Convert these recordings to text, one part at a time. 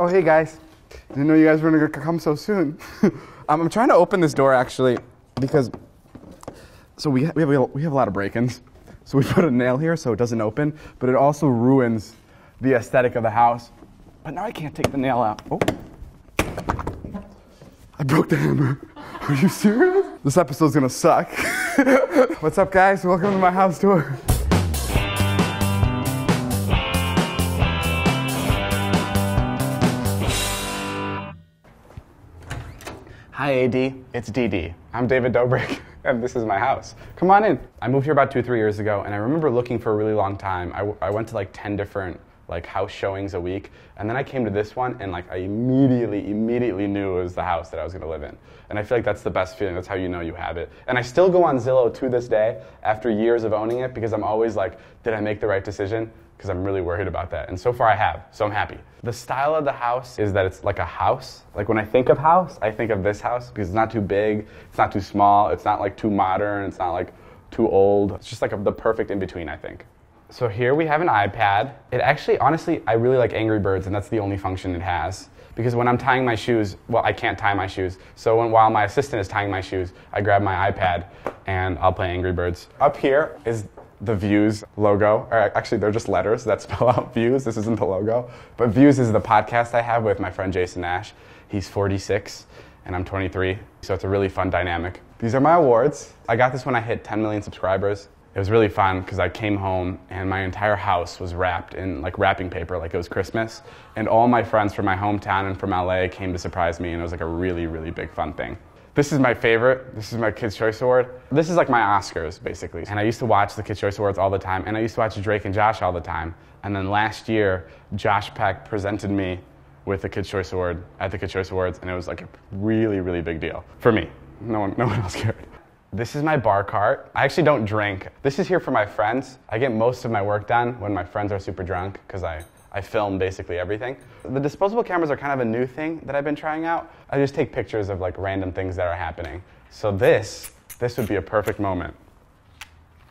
Oh, hey guys. Didn't know you guys were gonna come so soon. I'm trying to open this door actually because we have a lot of break-ins. So we put a nail here so it doesn't open, but it also ruins the aesthetic of the house. But now I can't take the nail out. Oh. I broke the hammer. Are you serious? This episode's gonna suck. What's up, guys? Welcome to my house tour. Hi, AD. It's DD. I'm David Dobrik, and this is my house. Come on in. I moved here about 2 or 3 years ago, and I remember looking for a really long time. I went to like 10 different house showings a week, and then I came to this one, and I immediately knew it was the house that I was gonna live in. And I feel like that's the best feeling. That's how you know you have it. And I still go on Zillow to this day after years of owning it because I'm always like, did I make the right decision? Because I'm really worried about that. And so far I have, so I'm happy. The style of the house is that it's like a house. Like when I think of house, I think of this house because it's not too big, it's not too small, it's not like too modern, it's not like too old. It's just like the perfect in-between, I think. So here we have an iPad. It actually, honestly, I really like Angry Birds, and that's the only function it has. Because when I'm tying my shoes, well, I can't tie my shoes. So while my assistant is tying my shoes, I grab my iPad and I'll play Angry Birds. Up here is the Views logo, or actually they're just letters that spell out Views. This isn't the logo, but Views is the podcast I have with my friend Jason Nash. He's 46 and I'm 23, so it's a really fun dynamic. These are my awards. I got this when I hit 10 million subscribers. It was really fun because I came home and my entire house was wrapped in like wrapping paper like it was Christmas. And all my friends from my hometown and from LA came to surprise me, and it was like a really, really big fun thing. This is my favorite. This is my Kid's Choice Award. This is like my Oscars basically. And I used to watch the Kid's Choice Awards all the time, and I used to watch Drake and Josh all the time. And then last year, Josh Peck presented me with the Kid's Choice Award at the Kid's Choice Awards, and it was like a really, really big deal for me. No one else cared. This is my bar cart. I actually don't drink. This is here for my friends. I get most of my work done when my friends are super drunk because I film basically everything. The disposable cameras are kind of a new thing that I've been trying out. I just take pictures of like random things that are happening. So this would be a perfect moment.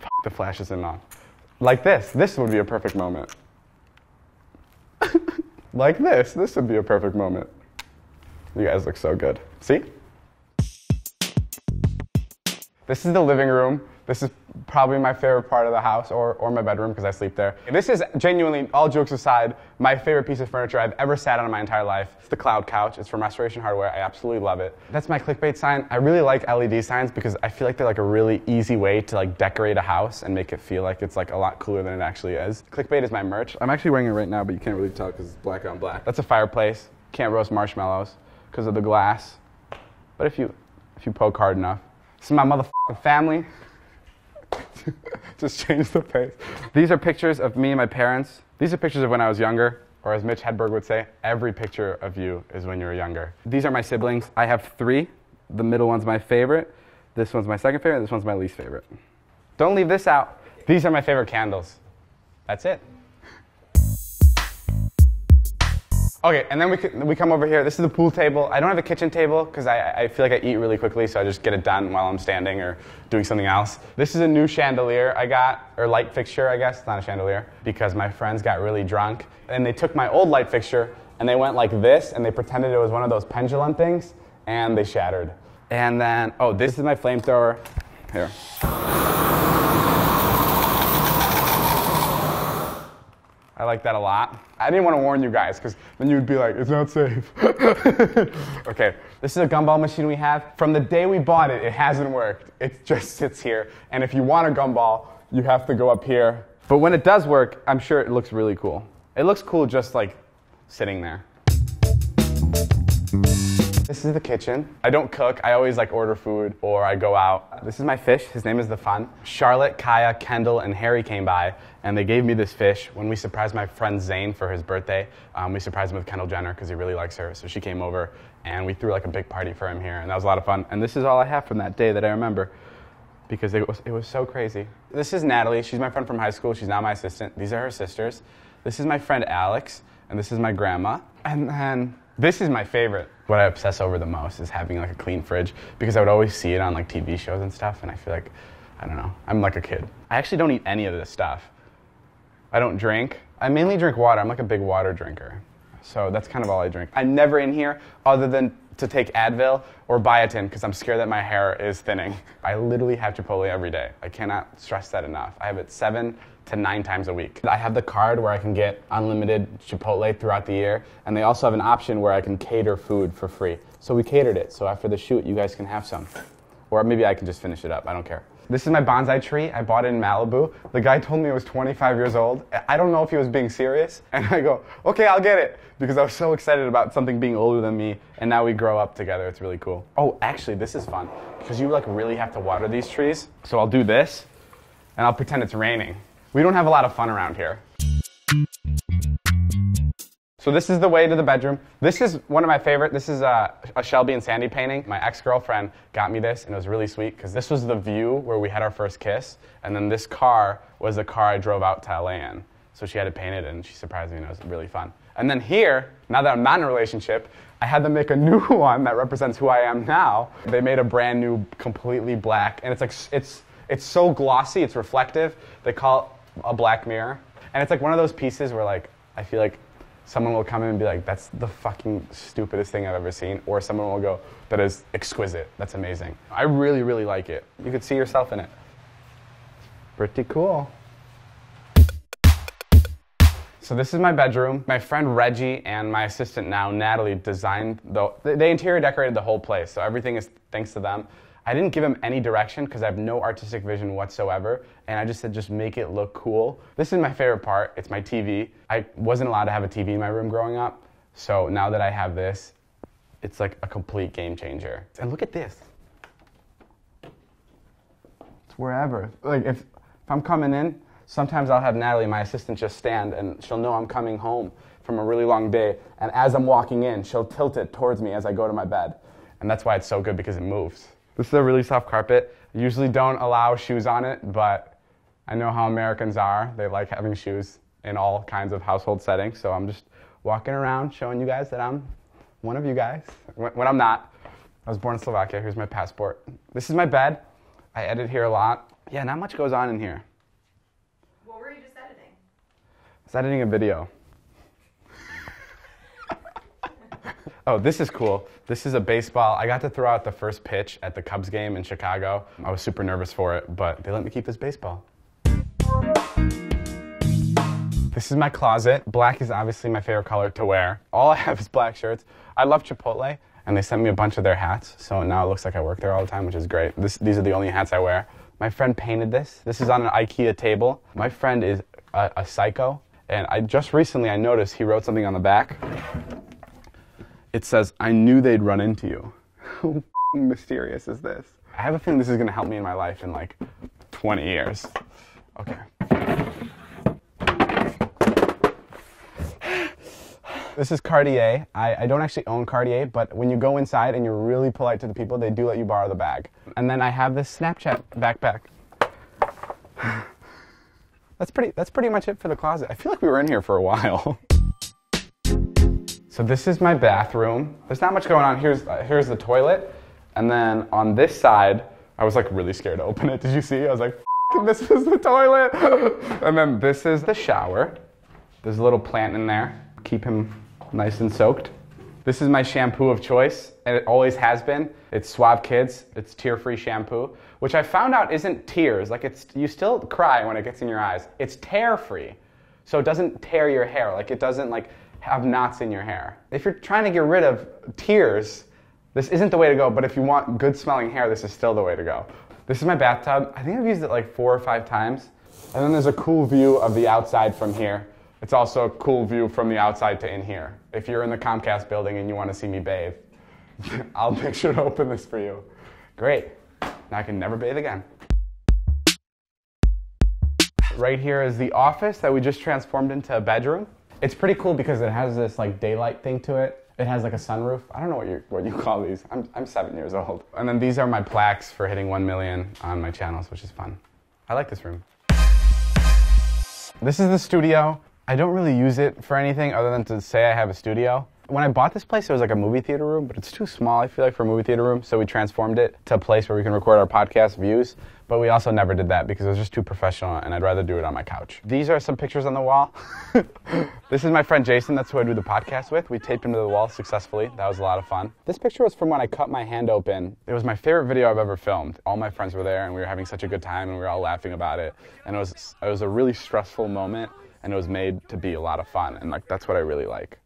F***, the flash isn't on. Like this would be a perfect moment. Like this would be a perfect moment. You guys look so good. See? This is the living room. This is probably my favorite part of the house, or my bedroom because I sleep there. This is genuinely, all jokes aside, my favorite piece of furniture I've ever sat on in my entire life. It's the cloud couch. It's from Restoration Hardware. I absolutely love it. That's my clickbait sign. I really like LED signs because I feel like they're like a really easy way to like decorate a house and make it feel like it's like a lot cooler than it actually is. Clickbait is my merch. I'm actually wearing it right now, but you can't really tell because it's black on black. That's a fireplace. Can't roast marshmallows because of the glass. But if you poke hard enough. This is my motherfucking family. Just change the face. These are pictures of me and my parents. These are pictures of when I was younger, or as Mitch Hedberg would say, every picture of you is when you were younger. These are my siblings. I have 3. The middle one's my favorite. This one's my second favorite. This one's my least favorite. Don't leave this out. These are my favorite candles. That's it. Okay, and then we come over here. This is the pool table. I don't have a kitchen table because I feel like I eat really quickly, so I just get it done while I'm standing or doing something else. This is a new chandelier I got, or light fixture, I guess. It's not a chandelier, because my friends got really drunk, and they took my old light fixture, and they went like this, and they pretended it was one of those pendulum things, and they shattered. And then, oh, this is my flamethrower. Here. I like that a lot. I didn't want to warn you guys because then you'd be like, it's not safe. Okay, this is a gumball machine we have. From the day we bought it, it hasn't worked. It just sits here. And if you want a gumball, you have to go up here. But when it does work, I'm sure it looks really cool. It looks cool just like sitting there. This is the kitchen. I don't cook. I always like order food or I go out. This is my fish. His name is The Fun. Charlotte, Kaya, Kendall, and Harry came by and they gave me this fish. When we surprised my friend Zane for his birthday, we surprised him with Kendall Jenner because he really likes her. So she came over and we threw like a big party for him here, and that was a lot of fun. And this is all I have from that day that I remember because it was so crazy. This is Natalie. She's my friend from high school. She's now my assistant. These are her sisters. This is my friend Alex, and this is my grandma. And then this is my favorite. What I obsess over the most is having like a clean fridge because I would always see it on like TV shows and stuff, and I feel like, I don't know, I'm like a kid. I actually don't eat any of this stuff. I don't drink. I mainly drink water. I'm like a big water drinker. So that's kind of all I drink. I'm never in here other than to take Advil or biotin because I'm scared that my hair is thinning. I literally have Chipotle every day. I cannot stress that enough. I have it 7 to 9 times a week. I have the card where I can get unlimited Chipotle throughout the year, and they also have an option where I can cater food for free. So we catered it, so after the shoot you guys can have some. Or maybe I can just finish it up, I don't care. This is my bonsai tree. I bought it in Malibu. The guy told me it was 25 years old. I don't know if he was being serious. And I go, okay, I'll get it. Because I was so excited about something being older than me. And now we grow up together. It's really cool. Oh, actually, this is fun. Because you like really have to water these trees. So I'll do this. And I'll pretend it's raining. We don't have a lot of fun around here. So this is the way to the bedroom. This is one of my favorite. This is a Shelby and Sandy painting. My ex-girlfriend got me this, and it was really sweet because this was the view where we had our first kiss, and then this car was the car I drove out to LA in. So she had it painted, and she surprised me, and it was really fun. And then here, now that I'm not in a relationship, I had them make a new one that represents who I am now. They made a brand new, completely black, and it's like it's so glossy, it's reflective. They call it a black mirror, and it's like one of those pieces where like I feel like someone will come in and be like, that's the fucking stupidest thing I've ever seen. Or someone will go, that is exquisite. That's amazing. I really, really like it. You could see yourself in it. Pretty cool. So this is my bedroom. My friend Reggie and my assistant now, Natalie, designed they interior decorated the whole place. So everything is thanks to them. I didn't give him any direction because I have no artistic vision whatsoever, and I just said just make it look cool. This is my favorite part. It's my TV. I wasn't allowed to have a TV in my room growing up, so now that I have this, it's like a complete game changer. And look at this. It's wherever. Like if I'm coming in, sometimes I'll have Natalie, my assistant, just stand, and she'll know I'm coming home from a really long day, and as I'm walking in, she'll tilt it towards me as I go to my bed. And that's why it's so good, because it moves. This is a really soft carpet. I usually don't allow shoes on it, but I know how Americans are. They like having shoes in all kinds of household settings, so I'm just walking around showing you guys that I'm one of you guys. When I'm not. I was born in Slovakia. Here's my passport. This is my bed. I edit here a lot. Yeah, not much goes on in here. What were you just editing? I was editing a video. Oh, this is cool. This is a baseball. I got to throw out the first pitch at the Cubs game in Chicago. I was super nervous for it, but they let me keep this baseball. This is my closet. Black is obviously my favorite color to wear. All I have is black shirts. I love Chipotle, and they sent me a bunch of their hats, so now it looks like I work there all the time, which is great. These are the only hats I wear. My friend painted this. This is on an IKEA table. My friend is a psycho, and just recently I noticed he wrote something on the back. It says, I knew they'd run into you. How mysterious is this? I have a feeling this is gonna help me in my life in like 20 years. Okay. This is Cartier. I don't actually own Cartier, but when you go inside and you're really polite to the people, they do let you borrow the bag. And then I have this Snapchat backpack. That's pretty much it for the closet. I feel like we were in here for a while. So this is my bathroom. There's not much going on. Here's the toilet. And then on this side, I was like really scared to open it. Did you see? I was like, this is the toilet. And then this is the shower. There's a little plant in there. Keep him nice and soaked. This is my shampoo of choice, and it always has been. It's Suave Kids. It's tear-free shampoo, which I found out isn't tears. Like you still cry when it gets in your eyes. It's tear-free. So it doesn't tear your hair. Like it doesn't like have knots in your hair. If you're trying to get rid of tears, this isn't the way to go, but if you want good smelling hair, this is still the way to go. This is my bathtub. I think I've used it like 4 or 5 times. And then there's a cool view of the outside from here. It's also a cool view from the outside to in here. If you're in the Comcast building and you want to see me bathe, I'll make sure to open this for you. Great. Now I can never bathe again. Right here is the office that we just transformed into a bedroom. It's pretty cool because it has this like daylight thing to it. It has like a sunroof. I don't know what you call these. I'm 7 years old. And then these are my plaques for hitting 1 million on my channels, which is fun. I like this room. This is the studio. I don't really use it for anything other than to say I have a studio. when I bought this place, it was like a movie theater room, but it's too small, I feel like, for a movie theater room. So we transformed it to a place where we can record our podcast, Views. But we also never did that because it was just too professional, and I'd rather do it on my couch. These are some pictures on the wall. This is my friend Jason. That's who I do the podcast with. We taped him to the wall successfully. That was a lot of fun. This picture was from when I cut my hand open. It was my favorite video I've ever filmed. All my friends were there, and we were having such a good time, and we were all laughing about it. And it was a really stressful moment, and it was made to be a lot of fun. And like that's what I really like.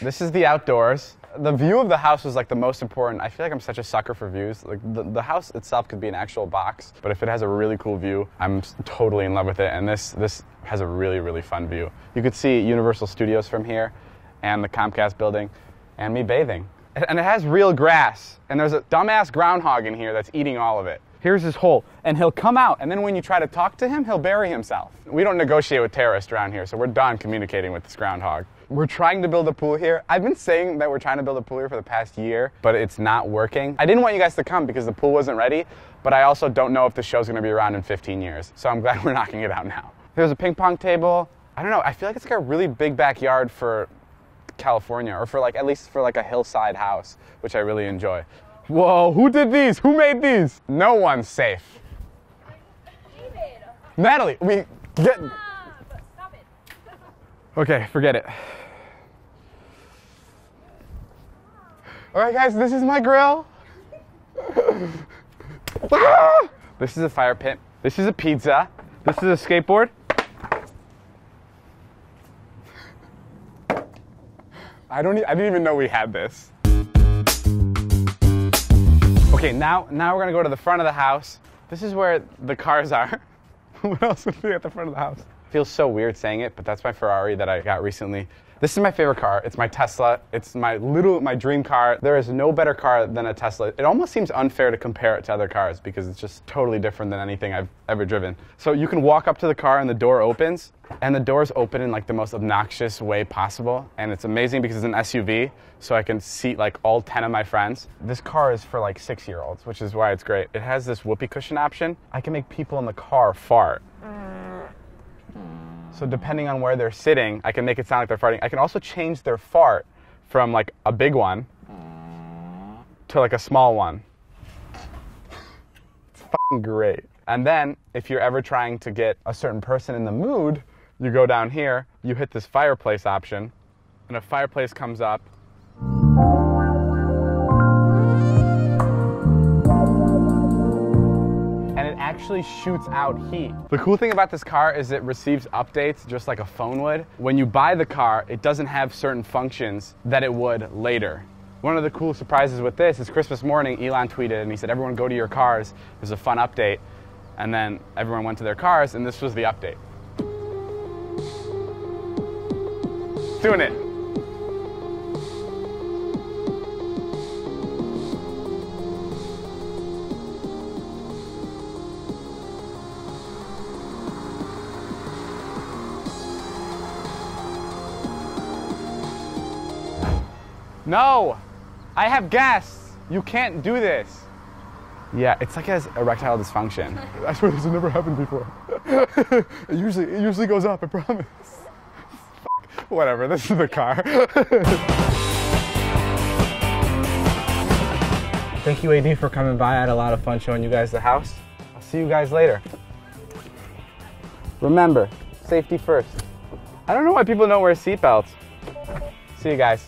This is the outdoors. The view of the house was like the most important. I feel like I'm such a sucker for views. Like the house itself could be an actual box, but if it has a really cool view, I'm totally in love with it. And this has a really, really fun view. You could see Universal Studios from here and the Comcast building and me bathing. And it has real grass. And there's a dumbass groundhog in here that's eating all of it. Here's his hole, and he'll come out, and then when you try to talk to him, he'll bury himself. We don't negotiate with terrorists around here, so we're done communicating with this groundhog. We're trying to build a pool here. I've been saying that we're trying to build a pool here for the past year, but it's not working. I didn't want you guys to come because the pool wasn't ready, but I also don't know if the show's gonna be around in 15 years, so I'm glad we're knocking it out now. There's a ping pong table. I don't know, I feel like it's like a really big backyard for California, or for like, at least for like a hillside house, which I really enjoy. Whoa, who did these? Who made these? No one's safe. David. Natalie, Stop it. Okay, forget it. All right, guys, this is my grill. This is a fire pit. This is a pizza. This is a skateboard. I didn't even know we had this. Okay, now we're gonna go to the front of the house. This is where the cars are. What else would be at the front of the house? Feels so weird saying it, but that's my Ferrari that I got recently. This is my favorite car. It's my Tesla. It's my dream car. There is no better car than a Tesla. It almost seems unfair to compare it to other cars because it's just totally different than anything I've ever driven. So you can walk up to the car and the door opens, and the doors open in like the most obnoxious way possible. And it's amazing because it's an SUV, so I can seat like all 10 of my friends. This car is for like 6-year-olds, which is why it's great. It has this whoopee cushion option. I can make people in the car fart. So depending on where they're sitting, I can make it sound like they're farting. I can also change their fart from like a big one to like a small one. It's fucking great. And then if you're ever trying to get a certain person in the mood, you go down here, you hit this fireplace option, and a fireplace comes up. Actually shoots out heat. The cool thing about this car is it receives updates just like a phone would. When you buy the car, it doesn't have certain functions that it would later. One of the cool surprises with this is Christmas morning, Elon tweeted and he said, everyone go to your cars. There's a fun update. And then everyone went to their cars and this was the update. Doing it. No, I have guests. You can't do this. Yeah, it's like it has erectile dysfunction. I swear this has never happened before. It usually goes up, I promise. Fuck. Whatever, this is the car. Thank you, AD, for coming by. I had a lot of fun showing you guys the house. I'll see you guys later. Remember, safety first. I don't know why people don't wear seatbelts. See you guys.